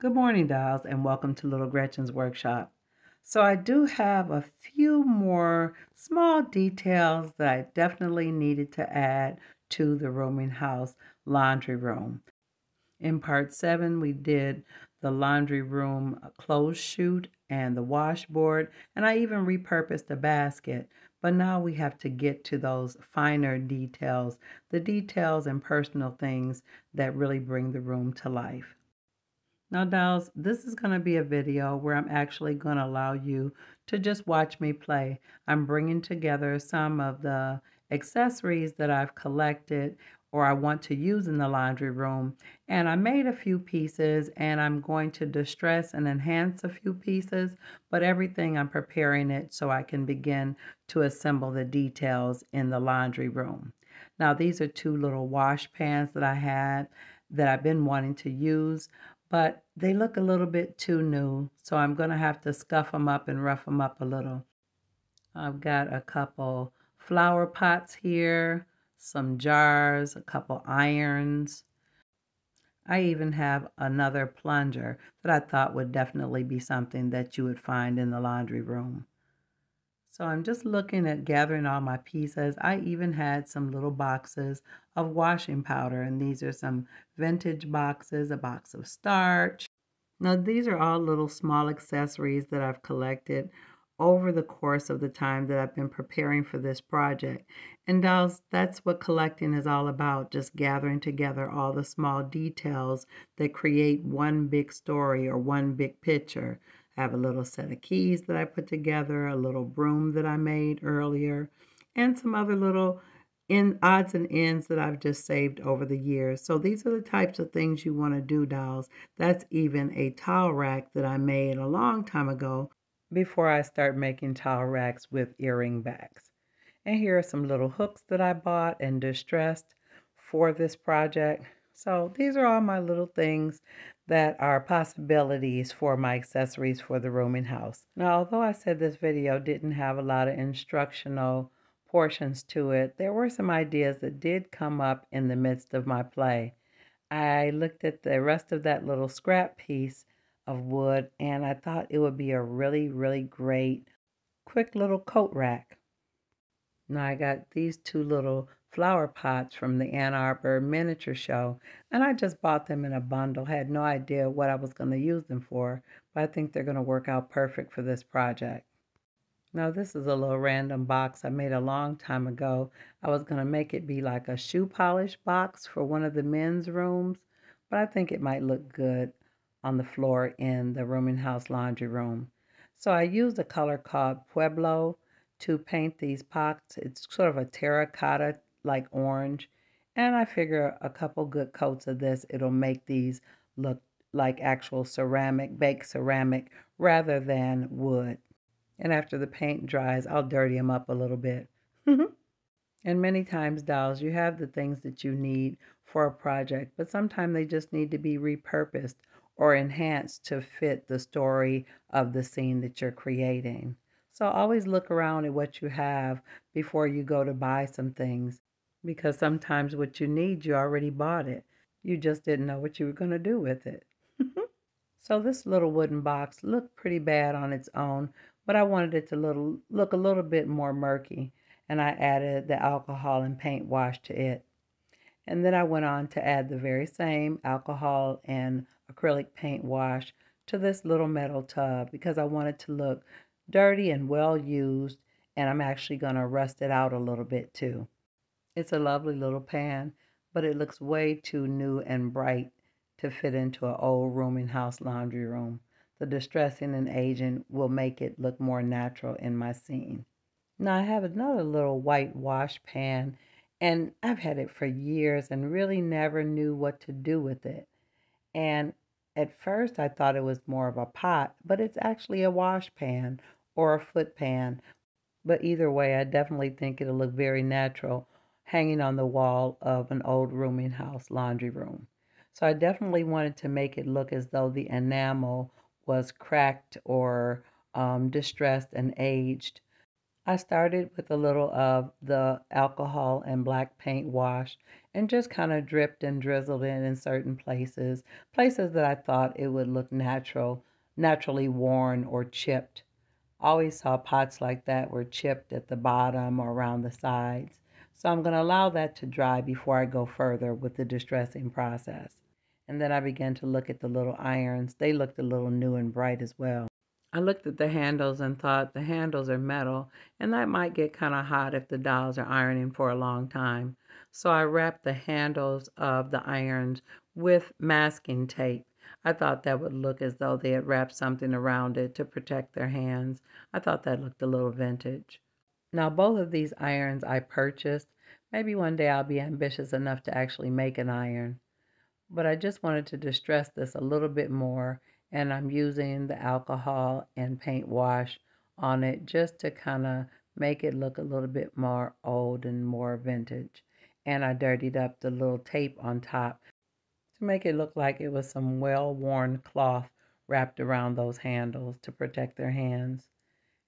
Good morning, dolls, and welcome to Little Gretchen's Workshop. So I do have a few more small details that I definitely needed to add to the Rooming House laundry room. In part 7, we did the laundry room clothes chute and the washboard, and I even repurposed the basket. But now we have to get to those finer details, the details and personal things that really bring the room to life. Now, dolls, this is going to be a video where I'm actually going to allow you to just watch me play. I'm bringing together some of the accessories that I've collected or I want to use in the laundry room. And I made a few pieces, and I'm going to distress and enhance a few pieces, but everything I'm preparing it so I can begin to assemble the details in the laundry room. Now, these are 2 little wash pans that I had that I've been wanting to use, but they look a little bit too new, so I'm gonna have to scuff them up and rough them up a little. I've got a couple flower pots here, some jars, a couple irons. I even have another plunger that I thought would definitely be something that you would find in the laundry room. So I'm just looking at gathering all my pieces. I even had some little boxes of washing powder, and these are some vintage boxes, a box of starch. Now, these are all little small accessories that I've collected over the course of the time that I've been preparing for this project. And dolls, that's what collecting is all about, just gathering together all the small details that create one big story or one big picture. I have a little set of keys that I put together, a little broom that I made earlier, and some other little odds and ends that I've just saved over the years. So these are the types of things you want to do, dolls. That's even a towel rack that I made a long time ago before I start making towel racks with earring backs. And here are some little hooks that I bought and distressed for this project. So these are all my little things that are possibilities for my accessories for the Rooming House. Now, although I said this video didn't have a lot of instructional portions to it, there were some ideas that did come up in the midst of my play. I looked at the rest of that little scrap piece of wood, and I thought it would be a really, really great quick little coat rack. Now, I got these 2 little flower pots from the Ann Arbor Miniature Show, and I just bought them in a bundle. Had no idea what I was going to use them for, but I think they're going to work out perfect for this project. Now, this is a little random box I made a long time ago. I was going to make it be like a shoe polish box for one of the men's rooms, but I think it might look good on the floor in the Rooming House laundry room. So I used a color called Pueblo to paint these pots. It's sort of a terracotta like orange, and I figure a couple good coats of this, it'll make these look like actual ceramic, baked ceramic, rather than wood. And after the paint dries, I'll dirty them up a little bit. And many times, dolls, you have the things that you need for a project, but sometimes they just need to be repurposed or enhanced to fit the story of the scene that you're creating. So always look around at what you have before you go to buy some things, because sometimes what you need, you already bought it. You just didn't know what you were going to do with it. So this little wooden box looked pretty bad on its own, but I wanted it to look a little bit more murky, and I added the alcohol and paint wash to it. And then I went on to add the very same alcohol and acrylic paint wash to this little metal tub, because I wanted to look dirty and well used, and I'm actually going to rust it out a little bit too. It's a lovely little pan, but it looks way too new and bright to fit into an old Rooming House laundry room. The distressing and aging will make it look more natural in my scene. Now, I have another little white wash pan, and I've had it for years and really never knew what to do with it. And at first I thought it was more of a pot, but it's actually a wash pan or a foot pan. But either way, I definitely think it'll look very natural hanging on the wall of an old Rooming House laundry room. So I definitely wanted to make it look as though the enamel was cracked or distressed and aged. I started with a little of the alcohol and black paint wash and just kind of dripped and drizzled it in certain places, places that I thought it would look naturally worn or chipped. I always saw pots like that were chipped at the bottom or around the sides. So I'm going to allow that to dry before I go further with the distressing process. And then I began to look at the little irons. They looked a little new and bright as well. I looked at the handles and thought the handles are metal and that might get kind of hot if the dolls are ironing for a long time. So I wrapped the handles of the irons with masking tape. I thought that would look as though they had wrapped something around it to protect their hands. I thought that looked a little vintage. Now both of these irons I purchased. Maybe one day I'll be ambitious enough to actually make an iron. But I just wanted to distress this a little bit more. And I'm using the alcohol and paint wash on it just to kind of make it look a little bit more old and more vintage. And I dirtied up the little tape on top to make it look like it was some well-worn cloth wrapped around those handles to protect their hands.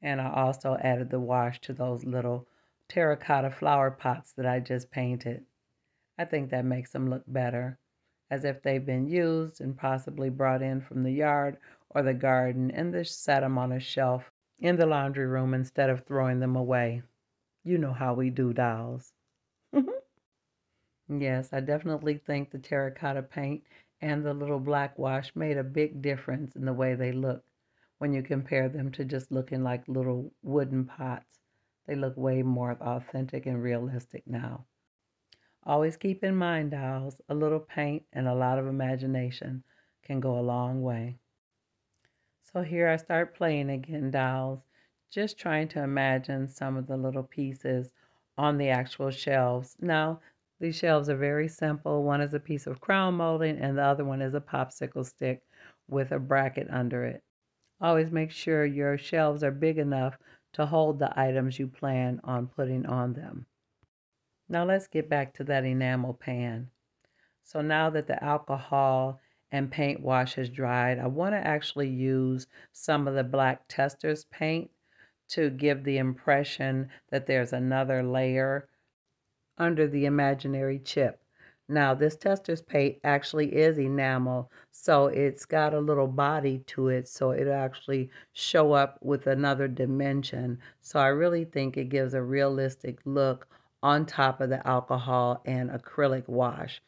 And I also added the wash to those little terracotta flower pots that I just painted. I think that makes them look better, as if they've been used and possibly brought in from the yard or the garden, and just set them on a shelf in the laundry room instead of throwing them away. You know how we do dolls. Yes, I definitely think the terracotta paint and the little black wash made a big difference in the way they look when you compare them to just looking like little wooden pots. They look way more authentic and realistic now. Always keep in mind, dolls, a little paint and a lot of imagination can go a long way. So here I start playing again, dolls, just trying to imagine some of the little pieces on the actual shelves. Now, these shelves are very simple. One is a piece of crown molding and the other one is a popsicle stick with a bracket under it. Always make sure your shelves are big enough to hold the items you plan on putting on them. Now let's get back to that enamel pan. So now that the alcohol and paint wash has dried, I want to actually use some of the black tester's paint to give the impression that there's another layer under the imaginary chip. Now this tester's paint actually is enamel, so it's got a little body to it, so it'll actually show up with another dimension. So I really think it gives a realistic look on top of the alcohol and acrylic wash.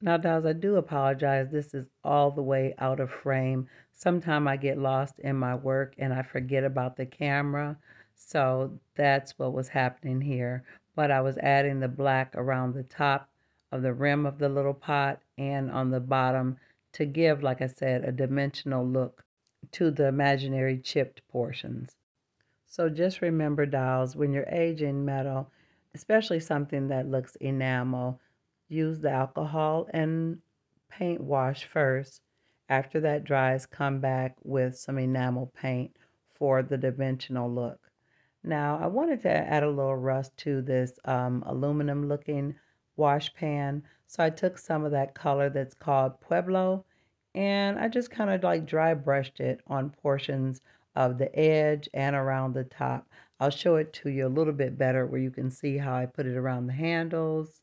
Now, dolls, I do apologize. This is all the way out of frame. Sometimes I get lost in my work and I forget about the camera. So that's what was happening here. But I was adding the black around the top of the rim of the little pot and on the bottom to give, like I said, a dimensional look to the imaginary chipped portions. So just remember, dolls, when you're aging metal, especially something that looks enamel, use the alcohol and paint wash first. After that dries, come back with some enamel paint for the dimensional look. Now, I wanted to add a little rust to this aluminum looking wash pan. So I took some of that color that's called Pueblo and I just kind of like dry brushed it on portions of the edge and around the top. I'll show it to you a little bit better where you can see how I put it around the handles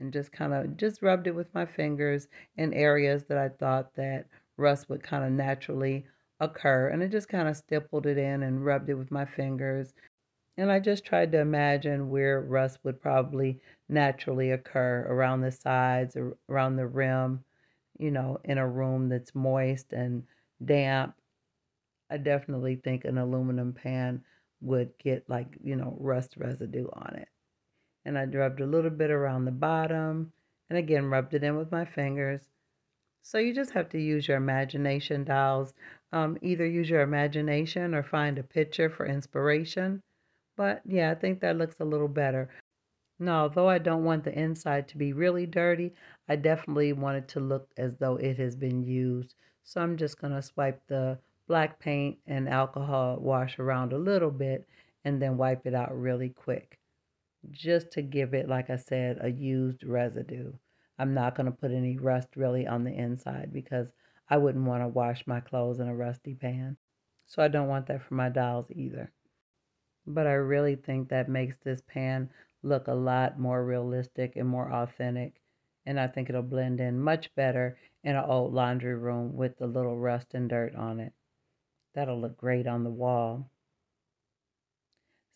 and just kind of just rubbed it with my fingers in areas that I thought that rust would kind of naturally occur. And I just kind of stippled it in and rubbed it with my fingers. And I just tried to imagine where rust would probably naturally occur around the sides, or around the rim, you know, in a room that's moist and damp. I definitely think an aluminum pan would get like, you know, rust residue on it. And I rubbed a little bit around the bottom and again rubbed it in with my fingers. So you just have to use your imagination, dolls. Either use your imagination or find a picture for inspiration. But yeah, I think that looks a little better. Now, although I don't want the inside to be really dirty, I definitely want it to look as though it has been used. So I'm just going to swipe the black paint and alcohol wash around a little bit and then wipe it out really quick just to give it, like I said, a used residue. I'm not going to put any rust really on the inside because I wouldn't want to wash my clothes in a rusty pan. So I don't want that for my dolls either. But I really think that makes this pan look a lot more realistic and more authentic. And I think it'll blend in much better in an old laundry room with the little rust and dirt on it. That'll look great on the wall.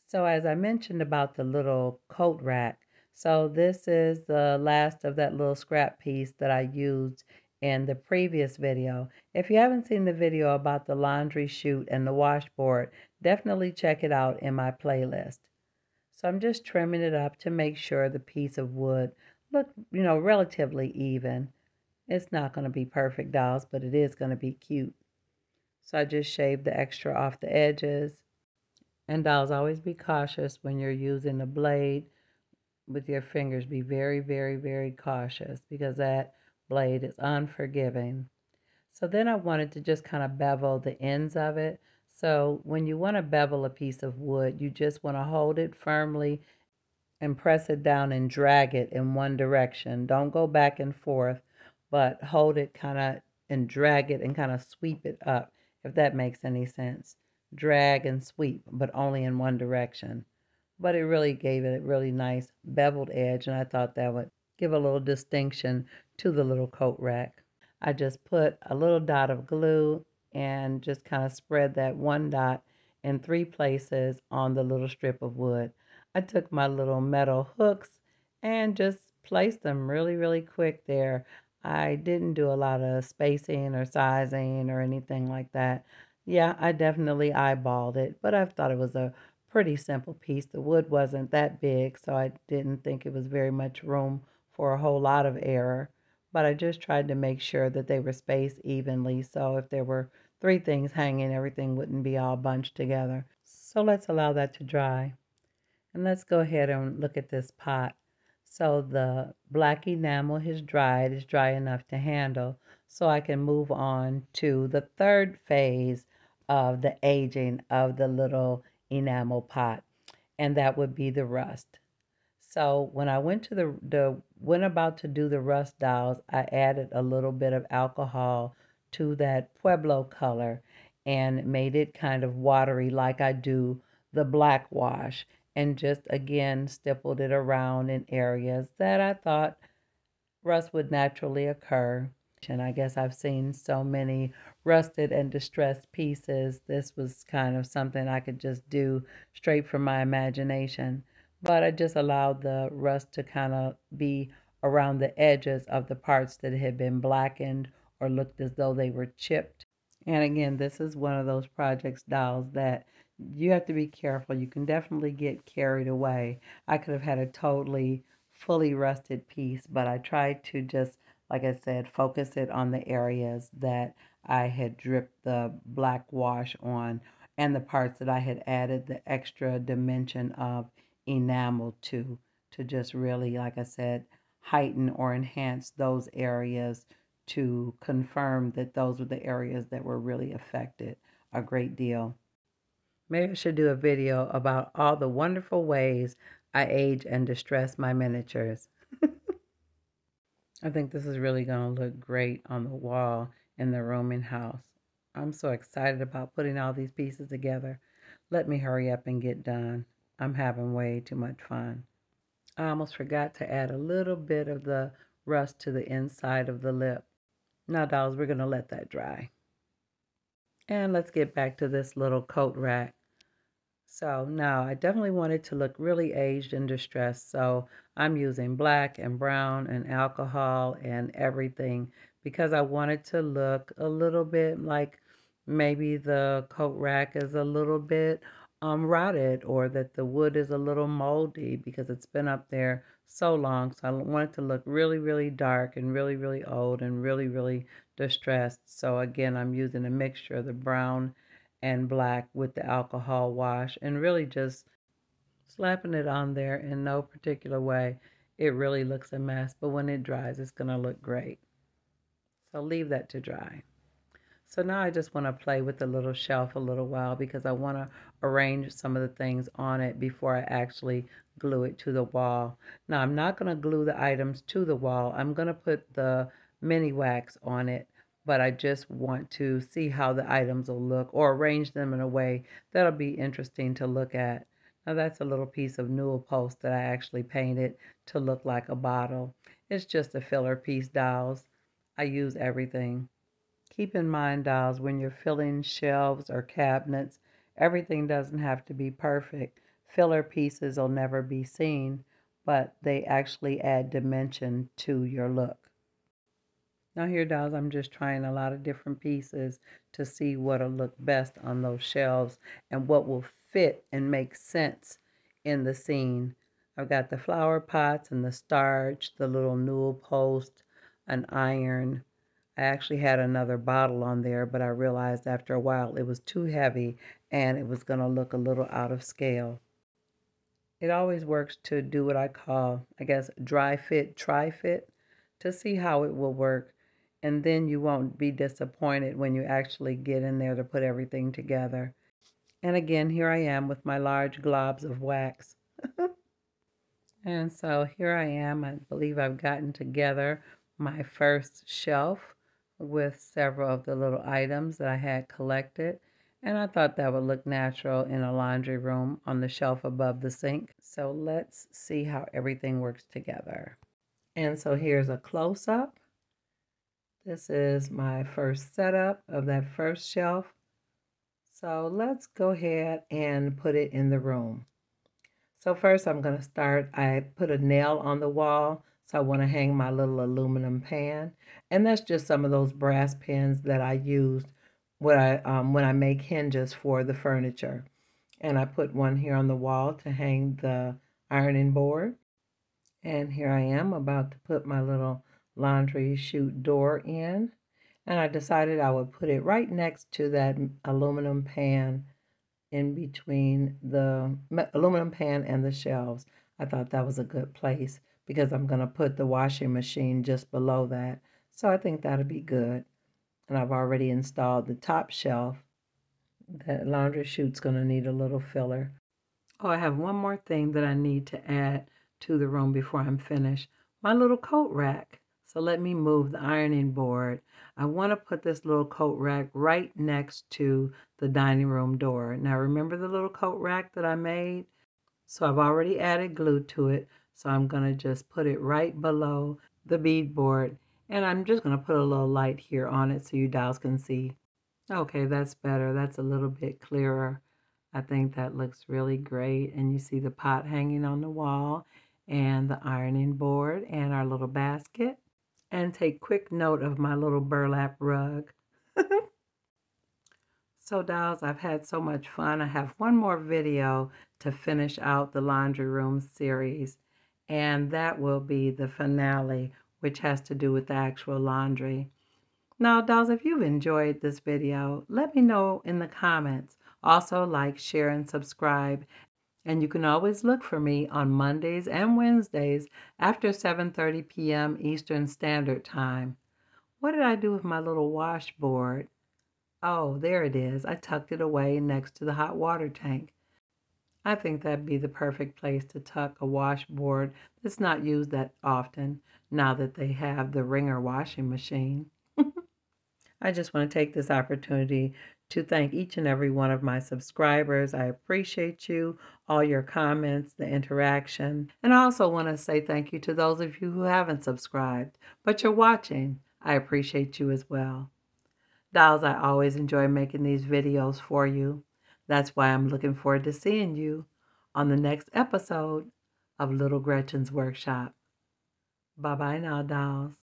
So as I mentioned about the little coat rack, so this is the last of that little scrap piece that I used in the previous video. If you haven't seen the video about the laundry chute and the washboard, definitely check it out in my playlist. So I'm just trimming it up to make sure the piece of wood look, you know, relatively even. It's not going to be perfect, dolls, but it is going to be cute. So I just shaved the extra off the edges. And dolls, always be cautious when you're using a blade with your fingers. Be very, very, very cautious because that blade is unforgiving. So then I wanted to just kind of bevel the ends of it. So when you want to bevel a piece of wood, you just want to hold it firmly and press it down and drag it in one direction. Don't go back and forth, but hold it kind of and drag it and kind of sweep it up, if that makes any sense. Drag and sweep, but only in one direction. But it really gave it a really nice beveled edge, and I thought that would give a little distinction to the little coat rack. I just put a little dot of glue and just kind of spread that one dot in three places on the little strip of wood. I took my little metal hooks and just placed them really, really quick there. I didn't do a lot of spacing or sizing or anything like that. Yeah, I definitely eyeballed it, but I thought it was a pretty simple piece. The wood wasn't that big, so I didn't think it was very much room for a whole lot of error, but I just tried to make sure that they were spaced evenly, so if there were three things hanging, everything wouldn't be all bunched together. So let's allow that to dry. And let's go ahead and look at this pot. So the black enamel has dried. It's dry enough to handle, so I can move on to the third phase of the aging of the little enamel pot, and that would be the rust. So when I went to went about to do the rust, dolls, I added a little bit of alcohol to that Pueblo color and made it kind of watery like I do the black wash, and just again stippled it around in areas that I thought rust would naturally occur. And I guess I've seen so many rusted and distressed pieces. This was kind of something I could just do straight from my imagination. But I just allowed the rust to kind of be around the edges of the parts that had been blackened or looked as though they were chipped. And again, this is one of those projects, dolls, that you have to be careful. You can definitely get carried away. I could have had a totally fully rusted piece, but I tried to just, like I said, focus it on the areas that I had dripped the black wash on and the parts that I had added the extra dimension of enamel to just really, like I said, heighten or enhance those areas to confirm that those were the areas that were really affected a great deal. Maybe I should do a video about all the wonderful ways I age and distress my miniatures. I think this is really going to look great on the wall in the Rooming House. I'm so excited about putting all these pieces together. Let me hurry up and get done. I'm having way too much fun. I almost forgot to add a little bit of the rust to the inside of the lip. Now, dolls, we're going to let that dry. And let's get back to this little coat rack. So now I definitely want it to look really aged and distressed. So I'm using black and brown and alcohol and everything because I want it to look a little bit like maybe the coat rack is a little bit rotted, or that the wood is a little moldy because it's been up there so long. So I want it to look really, really dark and really, really old and really, really distressed. So again, I'm using a mixture of the brown and black with the alcohol wash and really just slapping it on there in no particular way. It really looks a mess, but when it dries, it's going to look great. So leave that to dry. So now I just want to play with the little shelf a little while because I want to arrange some of the things on it before I actually glue it to the wall. Now I'm not going to glue the items to the wall. I'm going to put the mini wax on it, but I just want to see how the items will look or arrange them in a way that'll be interesting to look at. Now that's a little piece of newel post that I actually painted to look like a bottle. It's just a filler piece, dolls. I use everything. Keep in mind, dolls, when you're filling shelves or cabinets, everything doesn't have to be perfect. Filler pieces will never be seen, but they actually add dimension to your look. Now here, dolls, I'm just trying a lot of different pieces to see what'll look best on those shelves and what will fit and make sense in the scene. I've got the flower pots and the starch, the little newel post, an iron. I actually had another bottle on there, but I realized after a while it was too heavy and it was going to look a little out of scale. It always works to do what I call, I guess, dry fit, try fit, to see how it will work. And then you won't be disappointed when you actually get in there to put everything together. And again, here I am with my large globs of wax. And so here I am. I believe I've gotten together my first shelf with several of the little items that I had collected. And I thought that would look natural in a laundry room on the shelf above the sink. So let's see how everything works together. And so here's a close-up. This is my first setup of that first shelf. So let's go ahead and put it in the room. So first I'm going to start, I put a nail on the wall, so I want to hang my little aluminum pan. And that's just some of those brass pins that I used when I make hinges for the furniture. And I put one here on the wall to hang the ironing board. And here I am about to put my little laundry chute door in. And I decided I would put it right next to that aluminum pan, in between the aluminum pan and the shelves. I thought that was a good place because I'm going to put the washing machine just below that. So I think that'll be good. And I've already installed the top shelf. That laundry chute's going to need a little filler. Oh, I have one more thing that I need to add to the room before I'm finished. My little coat rack. So let me move the ironing board. I want to put this little coat rack right next to the dining room door. Now remember the little coat rack that I made? So I've already added glue to it. So I'm going to just put it right below the bead board. And I'm just going to put a little light here on it so you dolls can see. Okay, that's better. That's a little bit clearer. I think that looks really great. And you see the pot hanging on the wall and the ironing board and our little basket. And take quick note of my little burlap rug. So dolls, I've had so much fun. I have one more video to finish out the laundry room series, and that will be the finale, which has to do with the actual laundry. Now dolls, if you've enjoyed this video, let me know in the comments. Also like, share, and subscribe. And you can always look for me on Mondays and Wednesdays after 7:30 p.m. Eastern Standard Time. What did I do with my little washboard? Oh, there it is. I tucked it away next to the hot water tank. I think that'd be the perfect place to tuck a washboard that's not used that often now that they have the wringer washing machine. I just want to take this opportunity to thank each and every one of my subscribers. I appreciate you, all your comments, the interaction. And I also want to say thank you to those of you who haven't subscribed, but you're watching. I appreciate you as well. Dolls, I always enjoy making these videos for you. That's why I'm looking forward to seeing you on the next episode of Little Gretchen's Workshop. Bye-bye now, dolls.